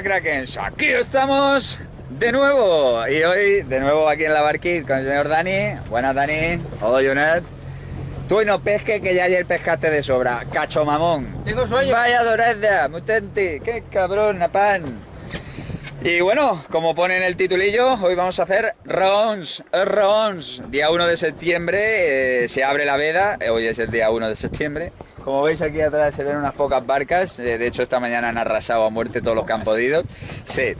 Hola Krakens, aquí estamos de nuevo y hoy de nuevo aquí en la barquita con el señor Dani. Buenas Dani, hola Joan. Tú y no pesques que ya ayer pescaste de sobra, cacho mamón. Tengo sueño. Vaya dorada, mutante, qué cabrón, napán. Y bueno, como pone en el titulillo, hoy vamos a hacer RAONS. Día 1 de septiembre se abre la veda, hoy es el día 1 de septiembre. Como veis aquí atrás se ven unas pocas barcas, de hecho esta mañana han arrasado a muerte todos los que han podido. Sí.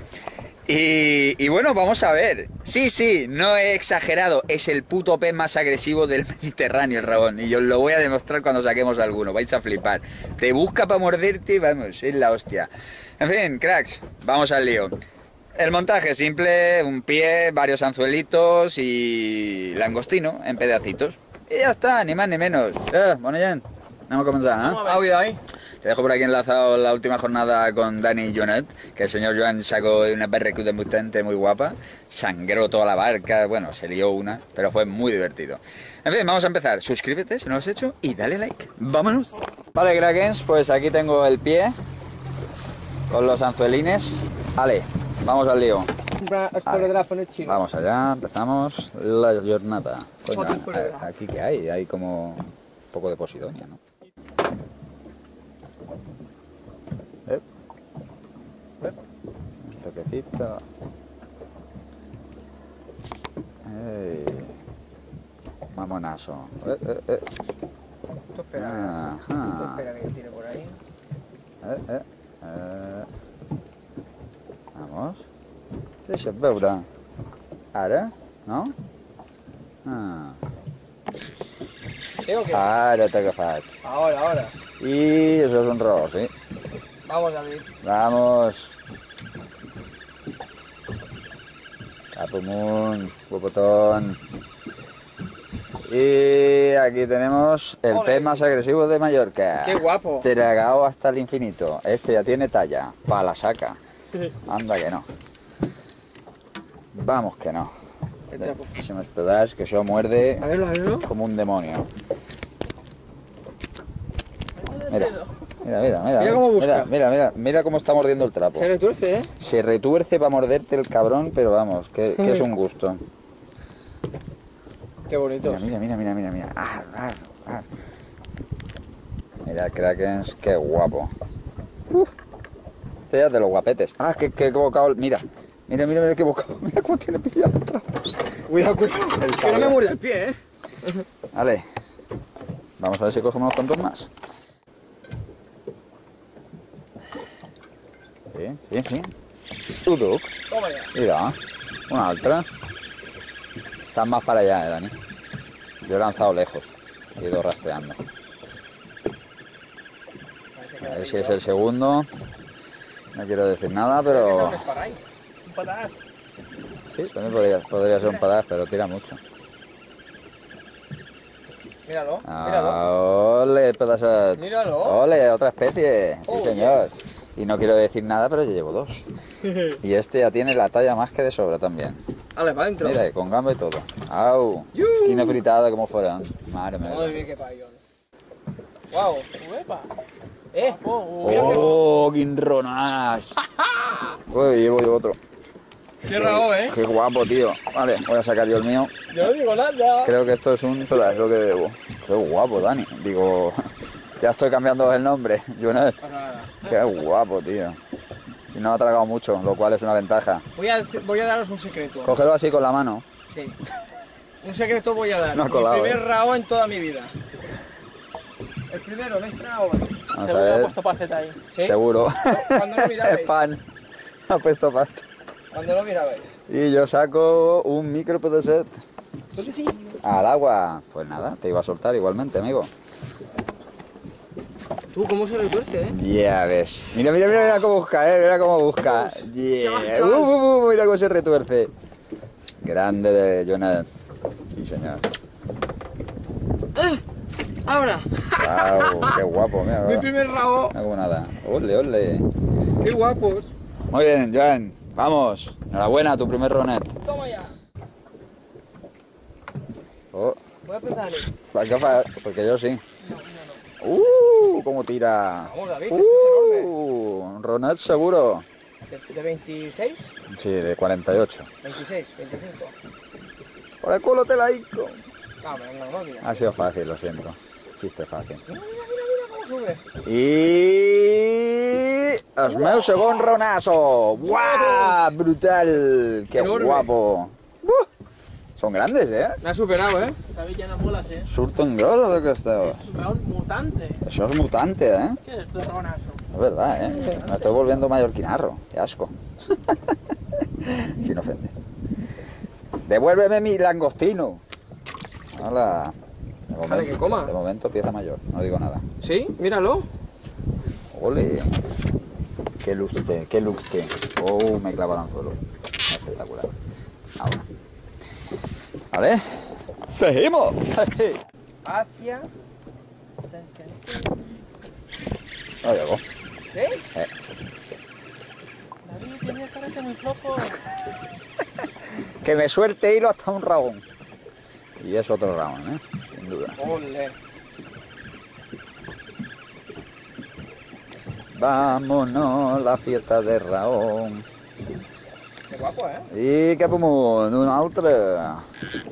Y bueno, vamos a ver. Sí, no he exagerado, es el puto pez más agresivo del Mediterráneo el raón. Y yo os lo voy a demostrar cuando saquemos alguno, vais a flipar. Te busca para morderte y vamos, es la hostia. En fin, cracks, vamos al lío. El montaje simple, un pie, varios anzuelitos y langostino en pedacitos. Y ya está, ni más ni menos. Bueno, ya. Vamos a comenzar, ¿eh? Vamos a ver. Te dejo por aquí enlazado la última jornada con Dani y Joanet, que el señor Joan sacó una perrecuta mutante muy guapa, sangró toda la barca, bueno, se lió una, pero fue muy divertido. En fin, vamos a empezar. Suscríbete si no lo has hecho y dale like. ¡Vámonos! Vale, Krakens, pues aquí tengo el pie con los anzuelines. Vale, vamos al lío. Vamos allá, empezamos la jornada. Coño, aquí que hay como un poco de posidonia, ¿no? Un toquecito. Ey. Mamonazo. Espera que yo tire por ahí. Vamos. Deixa veure. Ara, no? Ara t'ha agafat. Ara. I això és un ros, sí? Vamos, David. Vamos. Cap amunt, popotón. Y aquí tenemos el pez más agresivo de Mallorca. ¡Qué guapo! Tragado hasta el infinito. Este ya tiene talla. Pa' la saca. Anda que no. Vamos que no. Si me esperas que yo muerde como un demonio. Mira cómo está mordiendo el trapo. Se retuerce, ¿eh? Se retuerce para morderte el cabrón, pero vamos, que es un gusto. Qué bonito. Mira. Ar. Mira, Krakens, qué guapo. Este ya es de los guapetes. Ah, qué bocado. Mira qué bocado. Mira cómo tiene pillado el trapo. Cuidado. Que no me muerde el pie, ¿eh? Vale. Vamos a ver si cogemos unos cuantos más. Sí. Uduc. Toma ya. Mira, una otra. Están más para allá, Dani. Yo he lanzado lejos. He ido rastreando. A ver si es el segundo. No quiero decir nada, pero... Un padás. Sí, también podría ser un padás, pero tira mucho. Míralo. Ole, pedazos. Míralo. Ole, otra especie. Sí, señor. Y no quiero decir nada, pero yo llevo dos. Y este ya tiene la talla más que de sobra también. Vale, para adentro. Mira, con gamba y todo. ¡Au! Quino fritada como fueron. Madre mía. Madre mía, qué payón. ¡Guau! ¡Uepa! ¡Oh, quinronas! Uy, llevo otro. ¡Qué rabo, eh! ¡Qué guapo, tío! Vale, voy a sacar yo el mío. Yo no digo nada. Creo que esto es un... Espera, es lo que debo. ¡Qué guapo, Dani! Digo... Ya estoy cambiando el nombre, Joan. Qué guapo, tío. Y no ha tragado mucho, lo cual es una ventaja. Voy a daros un secreto. Cógelo así con la mano. Sí. Un secreto voy a dar. No ha colado, el primer rao en toda mi vida. El primero, me he tragado. Seguro que ha puesto pasta ahí. ¿Sí? Seguro. Cuando lo mirabais. El pan. Ha puesto pasta. Cuando lo mirabais. Y yo saco un micro pedaset. ¿Por qué sí? Al agua. Pues nada, te iba a soltar igualmente, amigo. ¿Cómo se retuerce, eh? Ya ves. Mira cómo busca, eh. Mira cómo busca. Chaval. Mira cómo se retuerce. Grande de Joan. Sí, señor. Ahora. Wow, qué guapo, mira. Mi primer rabo. No hago nada. Ole. Qué guapos. Muy bien, Joan. Vamos. Enhorabuena, tu primer ronet. Toma ya. Oh. Voy a apretarle. Porque yo sí. No. ¡Cómo tira! ¡Vamos, David! ¡Un ronat seguro! ¿De 26? Sí, de 48. 26, 25. Por el culo te la hinco. No, no, no, ha sido fácil, lo siento. Chiste fácil. Mira, mira, mira cómo sube. Y... el meu segon raonazo. ¡Guau! Brutal. Qué enorme. Guapo. Son grandes, eh. Me ha superado, eh. Está bien en bolas, eh. Surten grosos aquestos. Es un raón mutante. Eso es mutante, eh. ¿Qué es esto, raonazo? Es verdad, eh. Es me estoy volviendo mallorquinarro. Qué asco. Sin ofender. Devuélveme mi langostino. Hola. De momento, jale, que coma. De momento pieza mayor, no digo nada. ¿Sí? Míralo. Ole. Qué luce, qué luce. Oh, me clava el anzuelo. Espectacular. Ahora. Vale. Seguimos. Hacia. No llegó. ¿Sí? David, tenía cara que muy flojo. Que me suelte hilo hasta un raón. Y es otro raón, ¿eh? Sin duda. Ole. Vámonos, la fiesta de raón. Qué guapo, ¿eh? Y que pumón, un altre.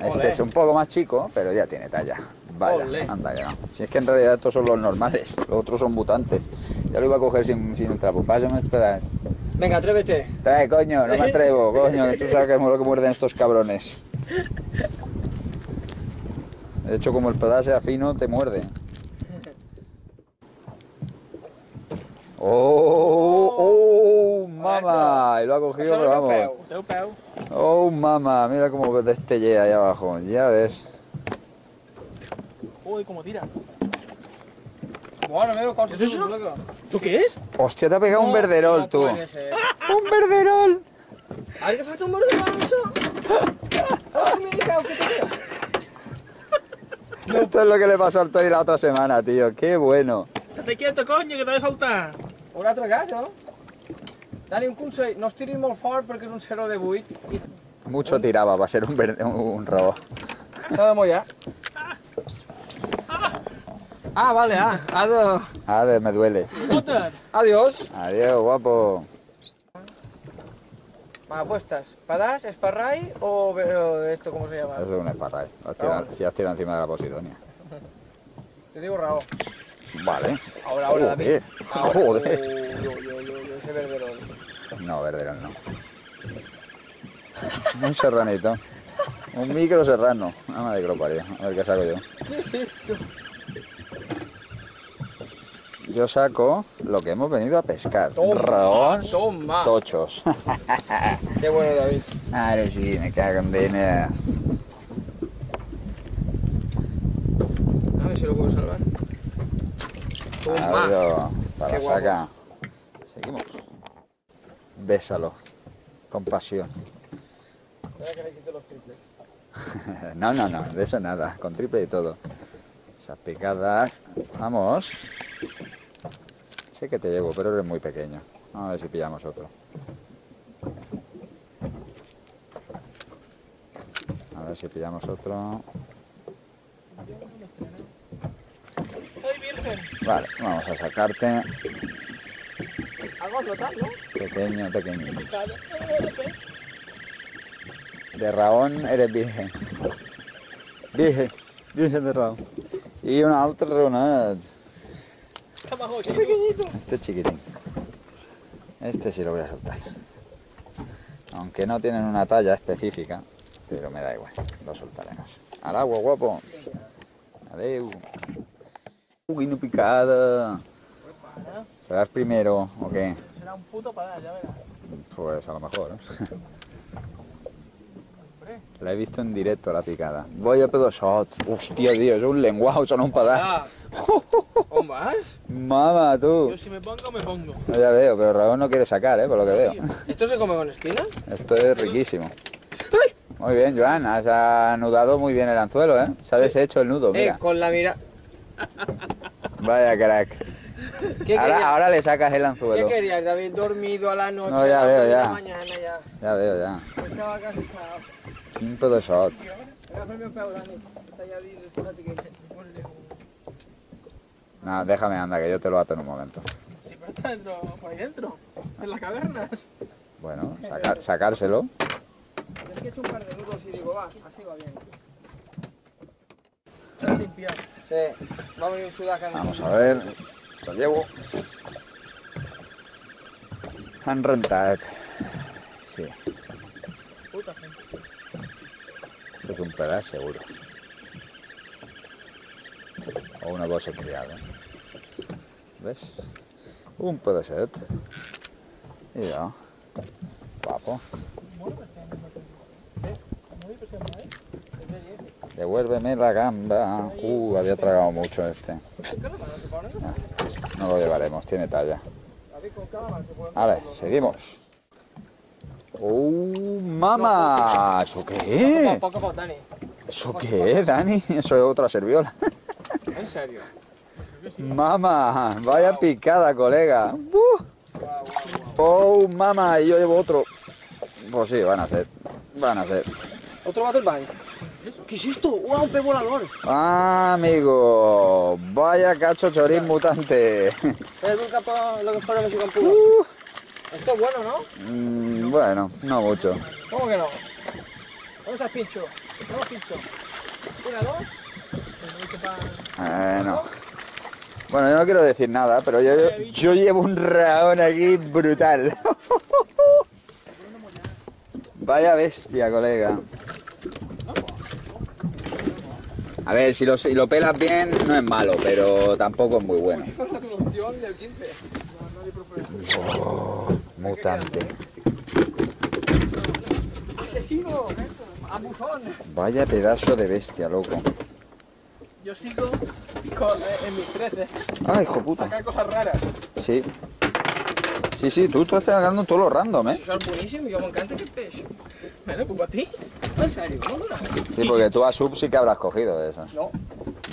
Este ole. Es un poco más chico, pero ya tiene talla. Vaya, ole. Anda ya. Si es que en realidad estos son los normales, los otros son mutantes. Ya lo iba a coger sin un trapo. Pásame, espera. Venga, atrévete. Trae, coño, no me atrevo, coño, que tú sabes que es lo que muerden estos cabrones. De hecho, como el pedazo sea fino, te muerde. ¡Oh! ¡Oh, mamá! Y lo ha cogido, pero vamos. ¡Oh, mamá! Mira cómo destellea ahí abajo. Ya ves. ¡Uy, cómo tira! Bueno, me veo corto. ¿Tú qué es? Hostia, te ha pegado un verderol, tú. ¡Un verderol! ¡A ver, que falta un verderol, eso! ¡Oh, me he quedado! ¿Qué te queda? Esto es lo que le pasó al Tori la otra semana, tío. ¡Qué bueno! ¡Estate quieto, coño, que te voy a saltar! Haurà tragat, no? Dani, un consell. No estiris molt fort perquè és un 0 de 8. Mucho tiraba para ser un robo. S'ha de mollar. Ah, vale, ah. Ado. Ado, me duele. Adiós. Adiós, guapo. Apuestas, ¿padás, esparray o esto cómo se llama? Es un esparray, si has tirado encima de la Posidonia. Te digo Raó. Vale. Ahora, David. Joder. Yo ese verderón. No, verderón no. Un serranito. Un micro serrano. Ah, madre que lo parió. A ver qué saco yo. ¿Qué es esto? Yo saco lo que hemos venido a pescar. Raons tochos. Qué bueno, David. Ahora sí, me cagan de nada. A ver si lo puedo salvar. Adiós, para sacar. Seguimos. Bésalo. Con pasión. No, no, no, de eso nada. Con triple y todo. Esas picadas. Vamos. Sé que te llevo, pero eres muy pequeño. A ver si pillamos otro. A ver si pillamos otro. Vale, vamos a sacarte. Algo total, ¿no? Pequeño, pequeño. De Raón eres virgen. Virgen, virgen de Raón. Y una altra raonada. Este chiquitín. Este sí lo voy a soltar. Aunque no tienen una talla específica, pero me da igual, lo soltaremos. Al agua, guapo. Adeu. Guino picada. ¿Serás primero o qué? Será un puto para ya verás. Pues a lo mejor, ¿eh? La he visto en directo la picada. Voy a pedosot. Hostia, tío, es un lenguao, son un padás. ¿Cómo vas? Mamá, tú. Yo si me pongo, me pongo. No, ya veo, pero Raúl no quiere sacar, por lo que veo. ¿Esto se come con espinas? Esto es riquísimo. ¡Ay! Muy bien, Joan, has anudado muy bien el anzuelo, ¿eh? Se ha deshecho el nudo, mira. Con la mira... Vaya crack. Ahora le sacas el anzuelo. ¿Qué querías, David? Dormido a la noche, no, ya veo, ya. A la mañana, ya. Ya veo, ya. Estaba cansado. Un pedosot. No, déjame, anda, que yo te lo ato en un momento. Sí, siempre está dentro, por ahí dentro, en las cavernas. Bueno, sacárselo. Es que he hecho un par de nudos y digo, va, así va bien. Está limpiado. Sí, va a venir un sudaca. Vamos a ver, lo llevo. Han rentado. Sí. Puta gente. Esto es un pedazo seguro. O una cosa criada. ¿Ves? Un pedacet. Y ya. Guapo. Devuélveme la gamba. Había tragado mucho este. No lo llevaremos, tiene talla. Vale, seguimos. ¡Uh, mamá! ¿Eso qué es? ¿Eso qué es, Dani? Eso es otra serviola. ¿En serio? ¡Mamá! Vaya picada, colega. ¡Oh, mamá! Y yo llevo otro. Pues sí, van a ser. Van a ser. ¿Otro battle bike? ¿Qué es esto? ¡Wow, un pez volador! ¡Ah, amigo! ¡Vaya cacho choriz mutante! Es un capo lo que fuera México en Cuba. Esto es bueno, ¿no? Bueno, no mucho. ¿Cómo que no? ¿Dónde está el pincho? ¿Dónde está el pincho? ¿Tira dos? No. Bueno, yo no quiero decir nada, pero yo llevo un raón aquí brutal. Vaya bestia, colega. A ver, si lo pelas bien no es malo, pero tampoco es muy bueno. Oh, mutante. Asesino, abusón. Vaya pedazo de bestia, loco. Yo sigo en mis 13. Ay, hijo puta. Sacar cosas raras. Sí. Sí, tú estás sacando todo lo random, ¿eh? Eso es buenísimo, yo me encanta que pez. Me lo ocupo a ti. ¿En serio? Sí, porque tú a sub sí que habrás cogido de eso. No.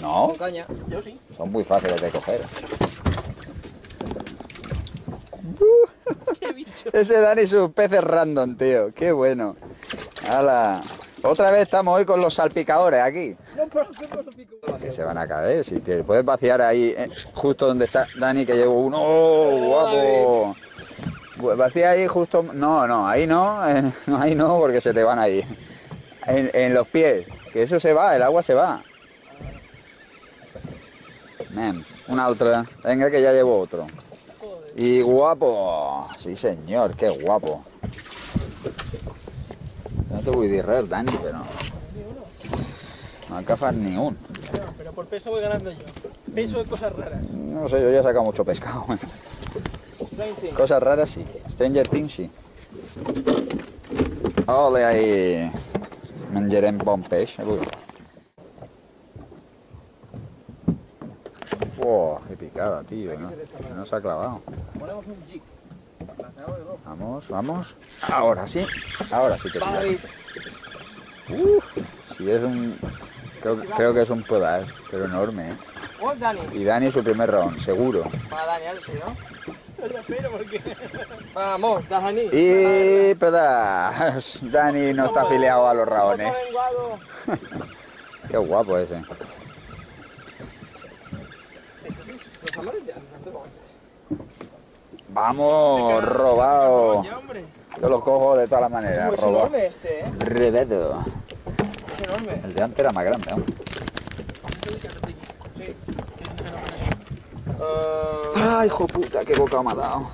¿No? Con caña. Yo sí. Son muy fáciles de coger. ¡Qué bicho! Ese Dani y sus peces random, tío. ¡Qué bueno! ¡Hala! Otra vez estamos hoy con los salpicadores aquí. No, pero que se van a caer, si te puedes vaciar ahí, justo donde está Dani, que llevo uno. ¡Oh, guapo! Pues vacía ahí justo. No, ahí no. Ahí no, porque se te van ahí. En los pies. Que eso se va, el agua se va. Man, una otra. Venga, que ya llevo otro. Y guapo. Sí, señor, qué guapo. No te voy a dirrer, Dani, pero. No alcanzas ni uno. Pero por peso voy ganando yo. Peso de cosas raras. No sé, yo ya he sacado mucho pescado. Cosas raras sí. Stranger Things sí. Ole ahí. Menjarem bon peix. Wow, qué picada, tío. No se ha clavado. Ponemos un jig. Vamos. Ahora sí que sí. Sí, es un... Creo que es un podar, pero enorme, ¿eh? Y Dani su primer round, seguro. Para Dani, algo, ¿no? Porque... Vamos, Dani. Y pedas. Dani no está afiliado a los raones. Qué guapo ese. Vamos, robado. Yo lo cojo de todas las maneras. Es enorme este, ¿eh? Rededo. Es enorme. El de antes era más grande, ¿no? Sí. ¡Ah, hijo puta! ¡Qué boca me ha dado!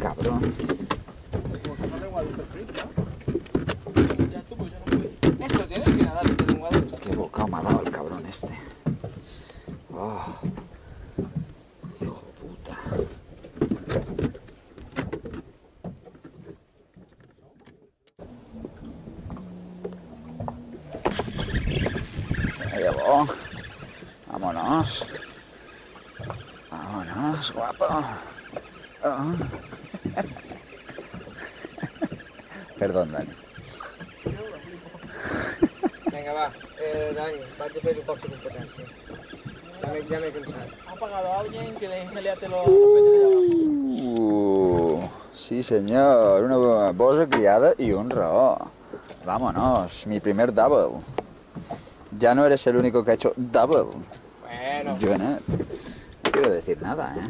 ¡Cabrón! ¡Qué boca me ha dado el cabrón este! Oh. ¡Hijo puta! ¡Ahí va! ¡Vámonos! ¡Vámonos, guapo! Oh. Perdón, Dani. Venga, va. Dani, vas a pedir un poco de potencia. Ya me he cansado. ¿Ha pagado a alguien que le meleate los peces de abajo? Sí, señor. Una bolsa criada y un robo. Vámonos. Mi primer double. Ya no eres el único que ha hecho double. Bueno. Joan, no quiero decir nada, ¿eh?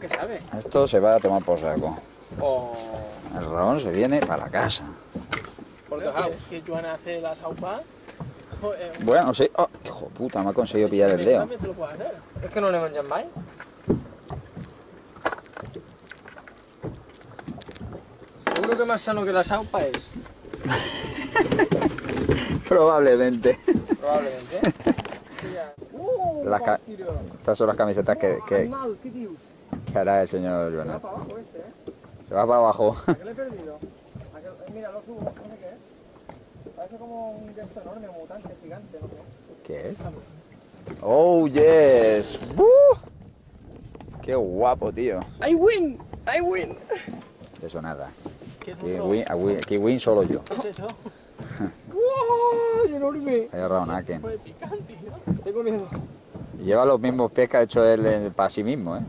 lo que sabe. Esto se va a tomar por saco. Oh. El Raón se viene para la casa. Porque si Joan hace la saupa... Bueno, sí. Oh, hijo puta, me ha conseguido pillar el dedo. Es que no le manjan más. Seguro que más sano que la saupa es. Probablemente. Probablemente. Estas son las camisetas que hará el señor Joan. Se va para abajo este, ¿eh? Se va para abajo. ¿A qué le he perdido? Mira, lo subo, no sé qué es. Parece como un gesto enorme, un mutante gigante, ¿no? ¿Qué es? ¡Oh, yes! ¡Qué guapo, tío! ¡I win! ¡I win! De eso nada. Aquí win solo yo. ¿Qué es eso? ¡Wow! ¡Enorme! Hay Raonaken. Tengo miedo. Lleva los mismos pies que ha hecho él para sí mismo, ¿eh?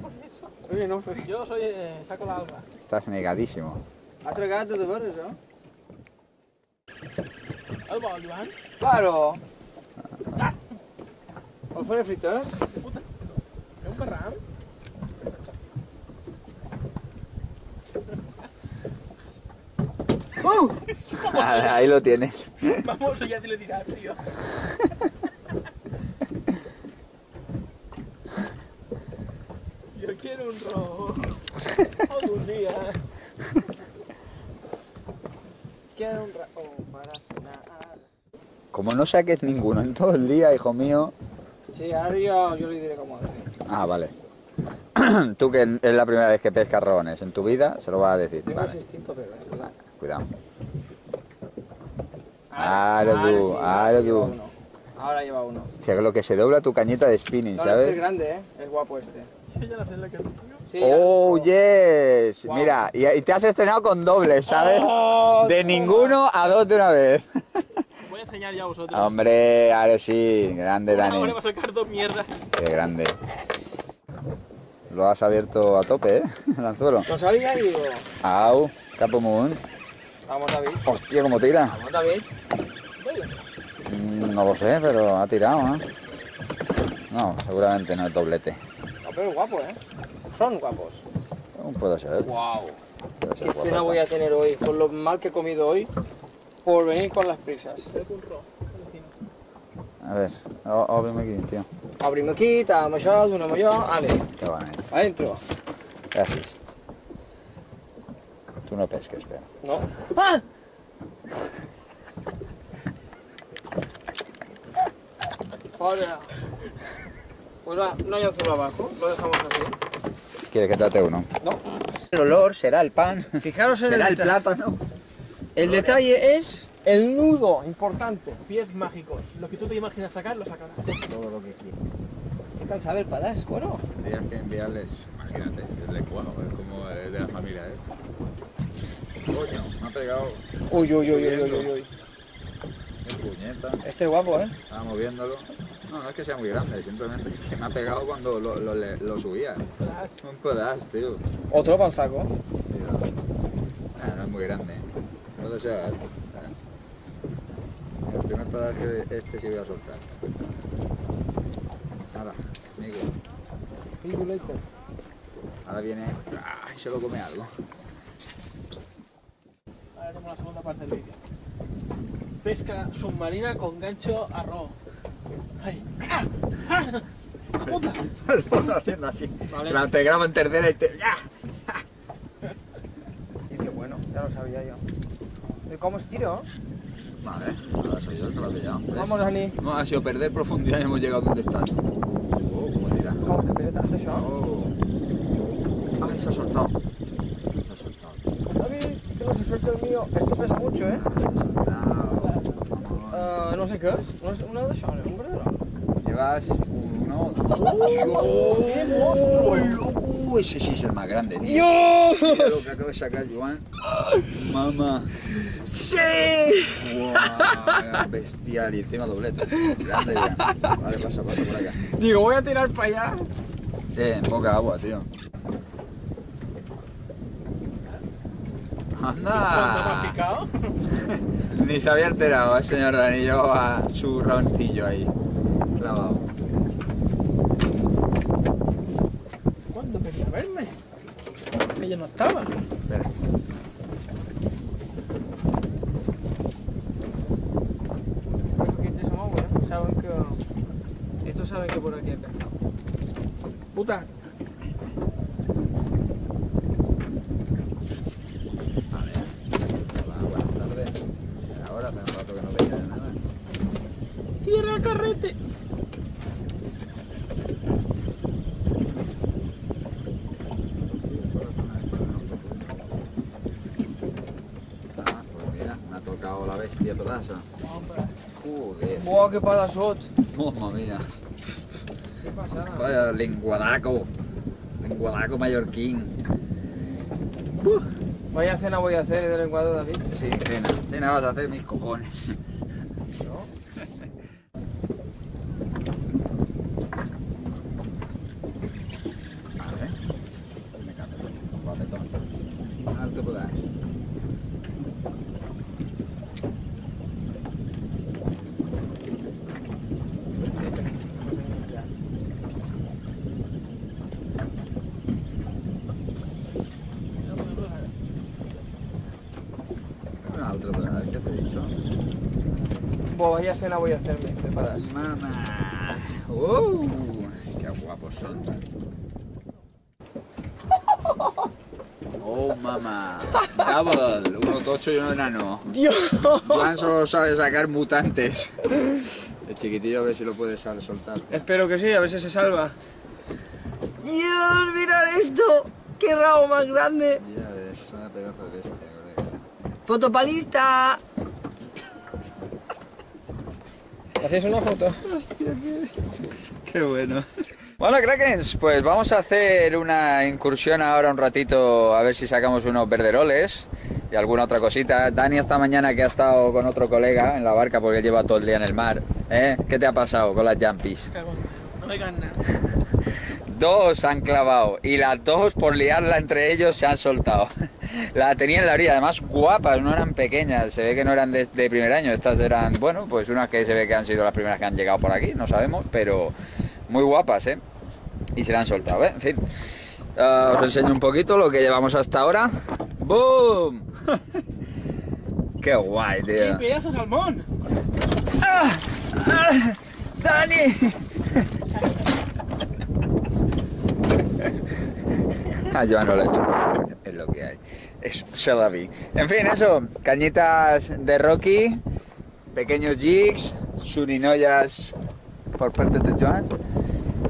Por eso. Oye, no, yo soy... saco la alba. Estás negadísimo. Ha tragado de barrio, ¿no? ¿Alba, Joan? ¡Claro! ¿O fue el fritor? Puta. ¿Es un parram? Ahí lo tienes. Vamos, ya te lo dirás, tío. Yo quiero un rojo. Algún día. Quiero un rojo para cenar. Como no saques ninguno en todo el día, hijo mío. Sí, ahora yo le diré cómo hacer. Ah, vale. Tú, que es la primera vez que pescas raones en tu vida, se lo vas a decir. Tengo ese instinto, pero es verdad. Cuidado. Ahora tú. Ahora lleva uno. Hostia, lo que se dobla tu cañeta de spinning, no, ¿sabes? Este es grande, ¿eh? Es guapo este. Yo ya no sé lo que es tuyo. Sí, ¡oh, yes! Wow. Mira, y te has estrenado con dobles, ¿sabes? Oh, de ninguno a dos de una vez. Os voy a enseñar ya a vosotros. Hombre, ahora sí. Grande, Dani. Ahora va a sacar dos mierdas. Qué grande. Lo has abierto a tope, ¿eh? El anzuelo. Lo sabía y digo... Au, capo moon. Vamos, David. Hostia, ¿cómo tira? Vamos, David. No lo sé, pero ha tirado, ¿no? No, seguramente no es doblete. No, pero es guapo, ¿eh? Son guapos. Puede ser. Wow. Puede ser. ¿Qué cena voy a tener hoy? Por lo mal que he comido hoy, por venir con las prisas. A ver, ábreme aquí, tío. Ábreme aquí, está mayor, una mayor, vale. Qué bueno es. Adentro. Gracias. Tú no pesques, pero. No. ¡Ah! Hola. Pues va, no hay azul abajo, lo dejamos así. ¿Quieres que trate uno? No. El olor será el pan. Fijaros en será el plátano. El detalle es el nudo, importante. Pies mágicos. Lo que tú te imaginas sacar, lo sacarás. Todo lo que quieras. ¿Qué tal saber paras? Bueno. Tendrías que enviarles, imagínate, el lenguaje, es como de la familia esta. Coño, me ha pegado. Uy. Este es guapo, ¿eh? Estaba moviéndolo. No es que sea muy grande, simplemente que me ha pegado cuando lo subía. Un pedazo, tío. ¿Otro para el saco? No es muy grande. No te sea alto. El primer pedazo que este sí voy a soltar. Nada, amigo. Ahora viene... ¡Ay! Se lo come algo. Ahora tenemos la segunda parte del vídeo. Pesca submarina con gancho a rojo. ¡Ay! ¡Ah! ¡Ah! ¡La puta! El fondo haciendo así. Vale. Te graban tercera y te... ¡Ah! Sí, qué bueno, ya lo sabía yo. ¿Y cómo estiro? Vale, ahora soy yo el que lo ha pillado. Vamos, Dani. No, ha sido perder profundidad y hemos llegado donde estás. ¡Oh, cómo tira! ¿Cómo te pese tanto eso? Oh. ¡Ay, se ha soltado! Se ha soltado. David, tengo que soltar el mío. Esto pesa mucho, ¿eh? Se ha soltado. No sé qué es. ¿No es una de Sean, un verdadero? Llevas uno... ¡Oh! ¡Qué monstruo! ¡Oh! Ese sí es el más grande, tío. ¡Dios! Mira lo que acabo de sacar, Joan. ¡Mamá! ¡Sí! ¡Guau! Wow, bestial. Y encima doblete. Grande, ya. Vale, pasa por acá. Digo, voy a tirar para allá. Sí, en poca agua, tío. ¡Anda! ¿Te has picado? Ni se había enterado el señor Dani, llevaba su raoncillo ahí, clavado. ¿Cuándo? estaba. Espera. Estos saben que por aquí hay pescado. ¡Puta! A ver. Hola, buenas tardes. Ahora hace un rato que no veía nada. ¡Cierra el carrete! La bestia pedaza. Joder. ¡Wow, qué padazot! ¡Mamma mía! ¿Qué pasa? Vaya lenguadaco. Lenguadaco mallorquín. Vaya cena voy a hacer de lenguado, David. Sí, cena. Cena vas a hacer mis cojones. ¿No? A ver. Me cambio. Alto pedazo. Vaya cena voy a hacerme, preparadas. ¡Mamá! ¡Oh! ¡Qué guapos son! ¡Oh, mamá! ¡Double! Uno tocho y uno enano. ¡Dios! Joan solo sabe sacar mutantes. El chiquitillo a ver si lo puede soltar. Espero que sí, a ver si se salva. ¡Dios! ¡Mirad esto! ¡Qué rabo más grande! Ya ves, una pedazo de bestia, colega. ¡Fotopalista! ¿Hacéis una foto? Hostia, qué bueno. Bueno, Krakens, pues vamos a hacer una incursión ahora un ratito a ver si sacamos unos verderoles y alguna otra cosita. Dani esta mañana que ha estado con otro colega en la barca porque lleva todo el día en el mar. ¿Eh? ¿Qué te ha pasado con las jumpies? No me digas nada. Dos han clavado y las dos por liarla entre ellos se han soltado. La tenía en la orilla, además guapas, no eran pequeñas, se ve que no eran de primer año, estas eran, bueno, pues unas que se ve que han sido las primeras que han llegado por aquí, no sabemos, pero muy guapas, ¿eh? Y se la han soltado, ¿eh? En fin, os enseño un poquito lo que llevamos hasta ahora. ¡Boom! ¡Qué guay, tío! ¡Qué pedazo de salmón! ¡Ah! ¡Ah! ¡Dani! A Joan no lo he hecho mucho. Es lo que hay, es Sadavi. En fin, eso, cañitas de Rocky, pequeños jigs, surinoyas por parte de Joan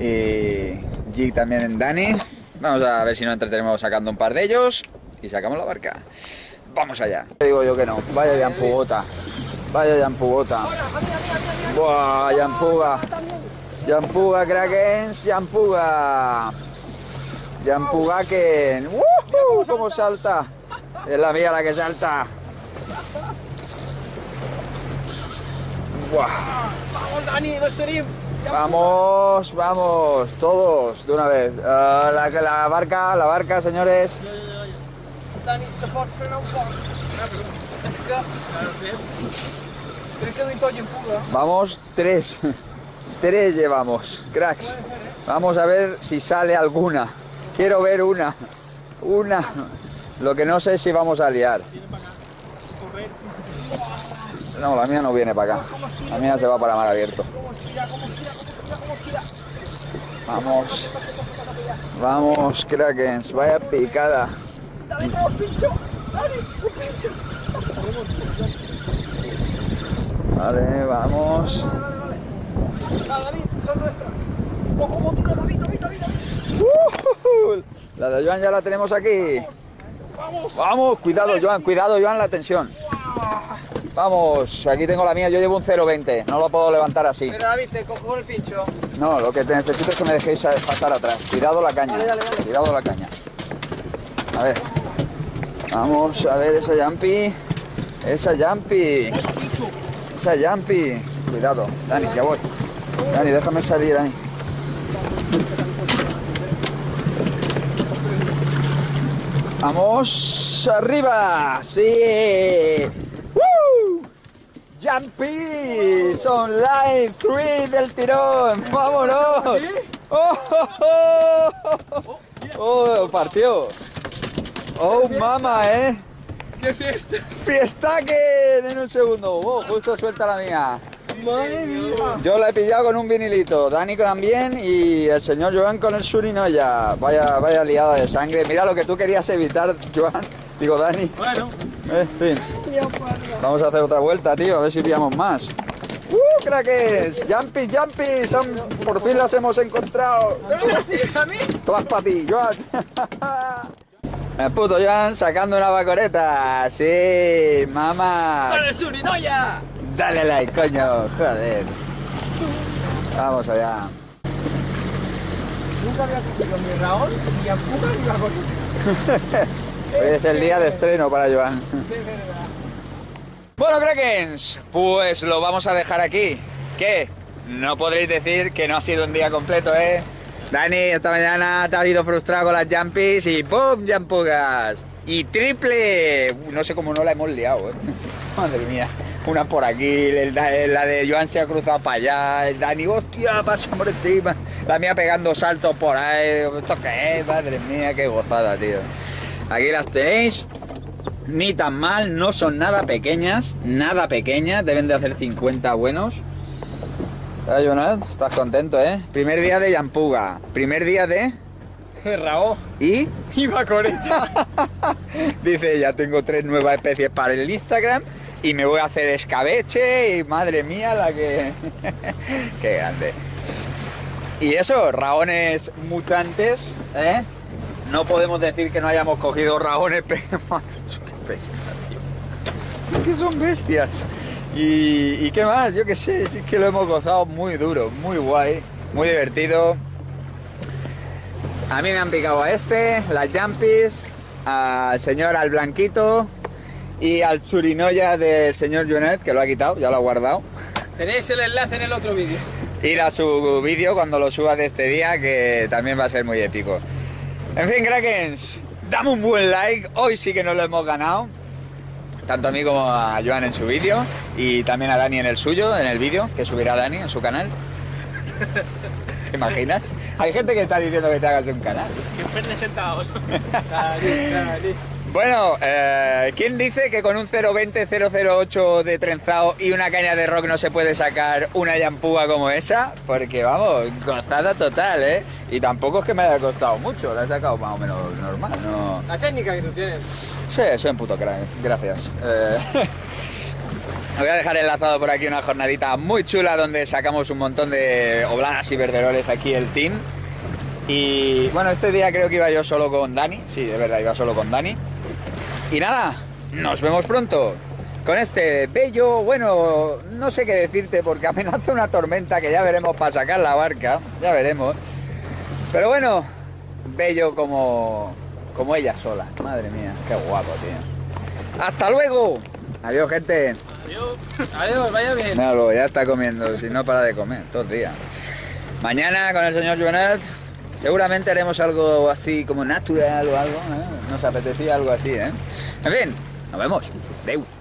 y jig también en Dani. Vamos a ver si nos entretenemos sacando un par de ellos y sacamos la barca. Vamos allá. Digo yo que no, vaya llampugota, vaya llampugota. Buah, llampuga, llampuga Krakens, llampuga. Llampugaken, ¡uh! ¡Cómo salta! Es la mía la que salta. ¡Guau! ¡Vamos, Dani! ¡Vamos, vamos! Todos, de una vez. La barca, señores. Dani, te pots frenar un poco. Es que... Creo que doy todo llampuga. Vamos, tres. Tres llevamos, cracks. Vamos a ver si sale alguna. Quiero ver una. Una. Lo que no sé si vamos a liar. No, la mía no viene para acá. La mía se va para mar abierto. Vamos. Vamos, Krakens. Vaya picada. Dale, un pincho. Dale, un pincho. Vale, vamos. David, son nuestras. La de Joan ya la tenemos aquí. Vamos, vamos. Cuidado Joan, la tensión. Vamos, aquí tengo la mía, yo llevo un 0,20, no lo puedo levantar así. Mira, David, te cojo el pincho. No, lo que te necesito es que me dejéis pasar atrás. Cuidado la caña, dale. Cuidado la caña. A ver, vamos a ver esa jumpy. Esa jumpy. Esa jumpy. Cuidado, Dani, ya voy. Dani, déjame salir, Dani. Vamos arriba, sí. ¡Woo! Jumpy, online 3 del tirón. Vámonos. Oh, oh, oh. Oh, partió. ¡Oh, mamá, eh! ¡Qué fiesta! ¡Fiesta que en un segundo! Oh, justo suelta la mía. Sí, madre mía. Yo la he pillado con un vinilito, Dani también y el señor Joan con el surinoya. Vaya, vaya liada de sangre. Mira lo que tú querías evitar, Joan. Digo, Dani. Bueno. En fin. Vamos a hacer otra vuelta, tío, a ver si pillamos más. Krakens, jumpy, jumpy, son, por fin las hemos encontrado. ¿No me las tienes a mí? Todas para ti, Joan. El puto Joan sacando una vacoreta, sí, mamá. Con el surinoya. Dale like, coño, joder. Vamos allá. Nunca había cogido ni RAONS, ni ampugas, ni vacoreta. Hoy es el día de estreno para Joan. De verdad. Bueno, Krakens, pues lo vamos a dejar aquí. ¿Qué? No podréis decir que no ha sido un día completo, ¿eh? Dani, esta mañana te has ido frustrado con las jumpies y ¡pum! ¡Yampugas! ¡Y triple! No sé cómo no la hemos liado, ¿eh? Madre mía, una por aquí, la de Joan se ha cruzado para allá, el Dani, ¡hostia! Pasa por encima, la mía pegando saltos por ahí, ¿esto qué es? Madre mía, qué gozada, tío. Aquí las tenéis. Ni tan mal, no son nada pequeñas, deben de hacer 50 buenos. Joan, estás contento, ¿eh? Primer día de Yampuga, primer día de... Raó. ¿Y? Y vacoreta. Dice, ya tengo 3 nuevas especies para el Instagram y me voy a hacer escabeche y madre mía la que... Qué grande. Y eso, raones mutantes, ¿eh? No podemos decir que no hayamos cogido raones, pero... Sí que son bestias. ¿Y qué más? Yo qué sé, sí que lo hemos gozado muy duro, muy guay, muy divertido. A mí me han picado a este, las jumpies, al señor al blanquito y al churinoya del señor Joanet, que lo ha quitado, ya lo ha guardado. Tenéis el enlace en el otro vídeo. Ir a su vídeo cuando lo suba de este día, que también va a ser muy épico. En fin, Krakens, dame un buen like, hoy sí que nos lo hemos ganado, tanto a mí como a Joan en su vídeo y también a Dani en el suyo, en el vídeo que subirá Dani en su canal. ¿Te imaginas? Hay gente que está diciendo que te hagas un canal. Bueno, ¿quién dice que con un 0.20, 0.08 de trenzado y una caña de rock no se puede sacar una yampuga como esa? Porque vamos, gozada total, ¿eh? Y tampoco es que me haya costado mucho, la he sacado más o menos normal, ¿no? La técnica que tú tienes. Sí, soy un puto crack, gracias. Voy a dejar enlazado por aquí una jornadita muy chula donde sacamos un montón de oblanas y verderoles aquí el team. Y bueno, este día creo que iba yo solo con Dani, sí, de verdad, iba solo con Dani. Y nada, nos vemos pronto con este bello, bueno, no sé qué decirte porque amenaza una tormenta que ya veremos para sacar la barca, ya veremos. Pero bueno, bello como ella sola, madre mía, qué guapo, tío. ¡Hasta luego! Adiós, gente. Adiós, adiós, vaya bien. No, ya está comiendo, si no para de comer, todos los días. Mañana con el señor Joanet seguramente haremos algo así como natural o algo, ¿eh? Nos apetecía algo así, ¿eh? En fin, nos vemos. Deu.